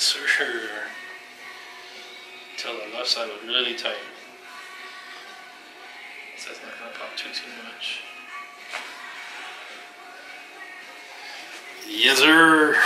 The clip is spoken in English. Yes, sir. Until the left side was really tight. So that's not going to pop too much. Yes, sir.